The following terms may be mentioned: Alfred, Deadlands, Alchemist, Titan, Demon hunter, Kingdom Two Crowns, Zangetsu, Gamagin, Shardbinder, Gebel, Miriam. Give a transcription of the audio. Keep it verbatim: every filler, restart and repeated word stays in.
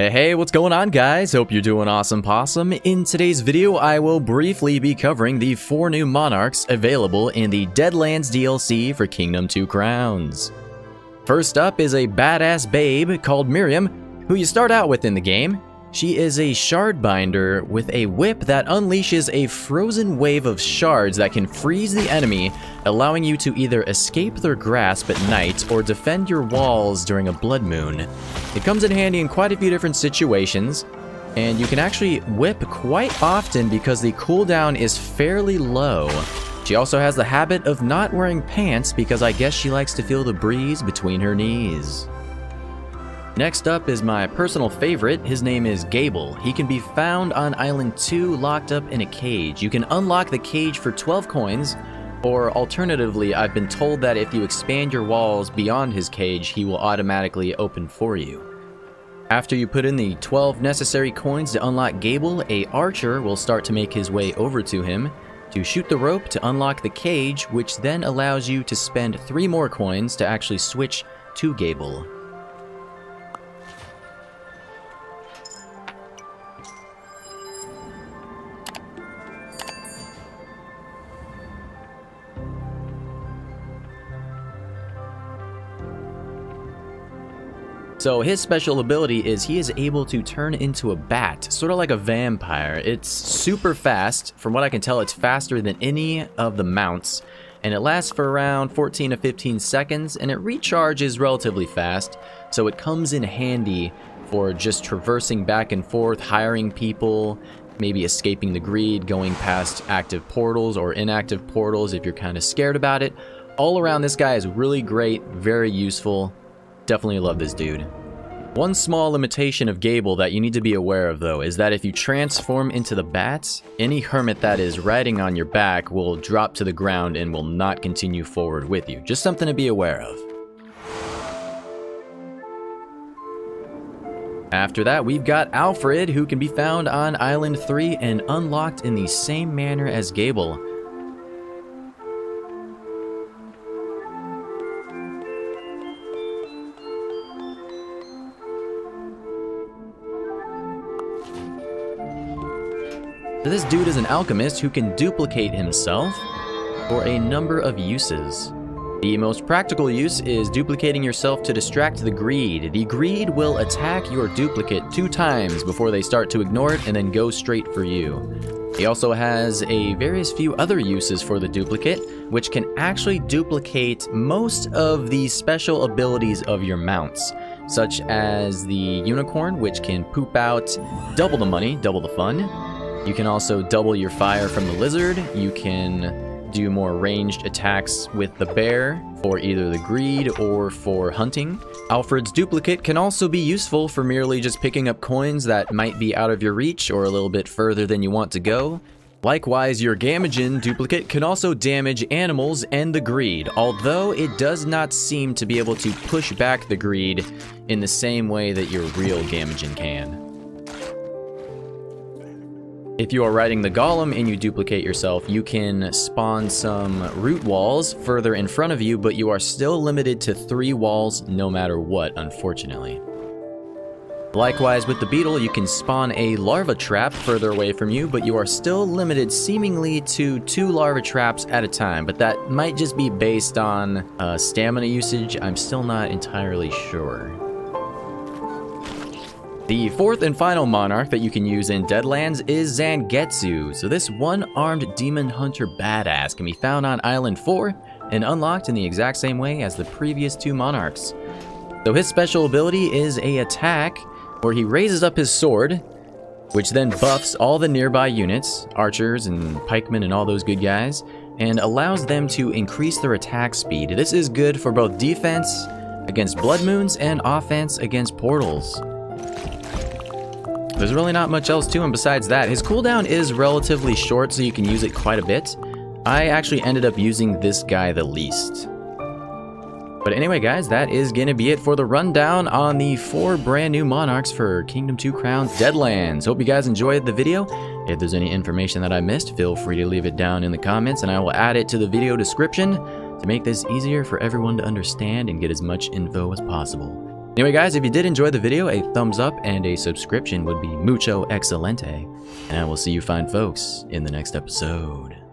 Hey, hey, what's going on, guys? Hope you're doing awesome, Possum. In today's video, I will briefly be covering the four new monarchs available in the Deadlands D L C for Kingdom Two Crowns. First up is a badass babe called Miriam, who you start out with in the game. She is a Shardbinder with a whip that unleashes a frozen wave of shards that can freeze the enemy, allowing you to either escape their grasp at night or defend your walls during a blood moon. It comes in handy in quite a few different situations, and you can actually whip quite often because the cooldown is fairly low. She also has the habit of not wearing pants because I guess she likes to feel the breeze between her knees. Next up is my personal favorite. His name is Gebel. He can be found on Island two locked up in a cage. You can unlock the cage for twelve coins, or alternatively, I've been told that if you expand your walls beyond his cage, he will automatically open for you. After you put in the twelve necessary coins to unlock Gebel, a archer will start to make his way over to him to shoot the rope to unlock the cage, which then allows you to spend three more coins to actually switch to Gebel. So his special ability is he is able to turn into a bat, sort of like a vampire. It's super fast. From what I can tell, it's faster than any of the mounts, and it lasts for around fourteen to fifteen seconds, and it recharges relatively fast, so it comes in handy for just traversing back and forth, hiring people, maybe escaping the greed, going past active portals or inactive portals if you're kind of scared about it. All around, this guy is really great, very useful. Definitely love this dude. One small limitation of Gebel that you need to be aware of, though, is that if you transform into the bats, any hermit that is riding on your back will drop to the ground and will not continue forward with you. Just something to be aware of. After that, we've got Alfred, who can be found on Island three and unlocked in the same manner as Gebel. This dude is an alchemist who can duplicate himself for a number of uses. The most practical use is duplicating yourself to distract the greed. The greed will attack your duplicate two times before they start to ignore it and then go straight for you. He also has a various few other uses for the duplicate, which can actually duplicate most of the special abilities of your mounts, such as the unicorn, which can poop out double the money, double the fun. You can also double your fire from the lizard. You can do more ranged attacks with the bear for either the greed or for hunting. Alfred's duplicate can also be useful for merely just picking up coins that might be out of your reach or a little bit further than you want to go. Likewise, your Gamagin duplicate can also damage animals and the greed, although it does not seem to be able to push back the greed in the same way that your real Gamagin can. If you are riding the golem and you duplicate yourself, you can spawn some root walls further in front of you, but you are still limited to three walls no matter what, unfortunately. Likewise, with the beetle, you can spawn a larva trap further away from you, but you are still limited seemingly to two larva traps at a time, but that might just be based on uh, stamina usage. I'm still not entirely sure. The fourth and final monarch that you can use in Deadlands is Zangetsu. So this one-armed demon hunter badass can be found on Island four and unlocked in the exact same way as the previous two monarchs. So his special ability is a attack where he raises up his sword, which then buffs all the nearby units, archers and pikemen and all those good guys, and allows them to increase their attack speed. This is good for both defense against blood moons and offense against portals. There's really not much else to him besides that. His cooldown is relatively short, so you can use it quite a bit. I actually ended up using this guy the least. But anyway, guys, that is gonna be it for the rundown on the four brand new monarchs for Kingdom Two Crowns Deadlands. Hope you guys enjoyed the video. If there's any information that I missed, feel free to leave it down in the comments, and I will add it to the video description to make this easier for everyone to understand and get as much info as possible. Anyway guys, if you did enjoy the video, a thumbs up and a subscription would be mucho excelente. And I will see you fine folks in the next episode.